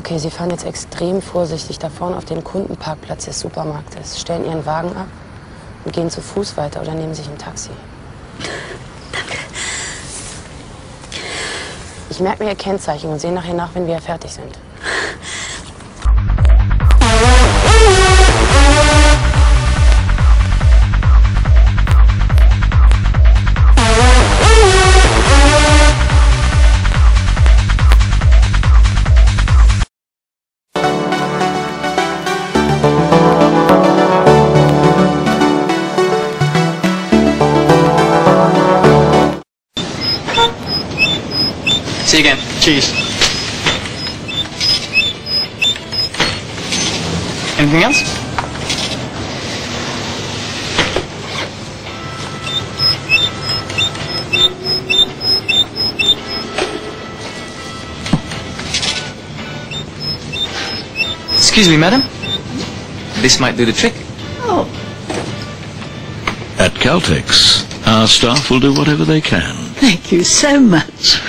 Okay, Sie fahren jetzt extrem vorsichtig da vorne auf den Kundenparkplatz des Supermarktes, stellen Ihren Wagen ab und gehen zu Fuß weiter oder nehmen sich ein Taxi. Danke. Ich merke mir Ihr Kennzeichen und sehe nachher nach, wenn wir fertig sind. See you again. Cheese. Anything else? Excuse me, madam. This might do the trick. Oh. At Caltex, our staff will do whatever they can. Thank you so much.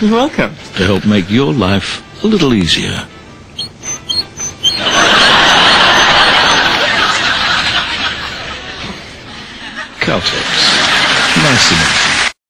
You're welcome. To help make your life a little easier. Caltex. Nice enough.